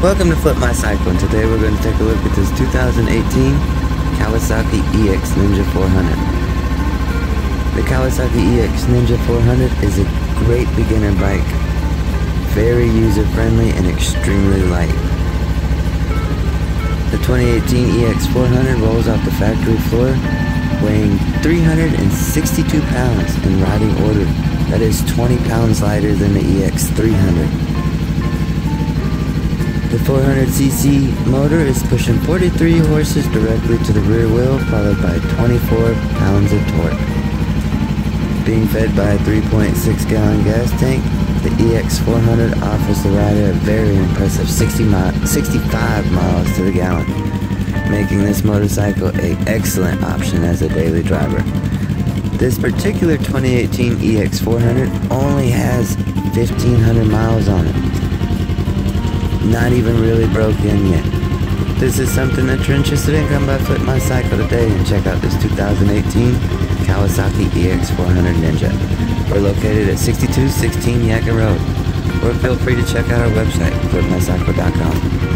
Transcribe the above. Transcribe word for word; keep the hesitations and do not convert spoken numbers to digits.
Welcome to Flip My Cycle, and today we're going to take a look at this two thousand eighteen Kawasaki E X Ninja four hundred. The Kawasaki E X Ninja four hundred is a great beginner bike, very user friendly and extremely light. The twenty eighteen E X four hundred rolls off the factory floor weighing three hundred sixty-two pounds in riding order. That is twenty pounds lighter than the E X three hundred. The four hundred c c motor is pushing forty-three horses directly to the rear wheel, followed by twenty-four pounds of torque. Being fed by a three point six gallon gas tank, the E X four hundred offers the rider a very impressive sixty mi sixty-five miles to the gallon, making this motorcycle an excellent option as a daily driver. This particular twenty eighteen E X four hundred only has fifteen hundred miles on it. Not even really broke in yet. This is something that you're interested in, come by Flip My Cycle today and check out this two thousand eighteen Kawasaki E X four hundred Ninja. We're located at sixty-two sixteen Yakka Road, or feel free to check out our website, flip my cycle dot com.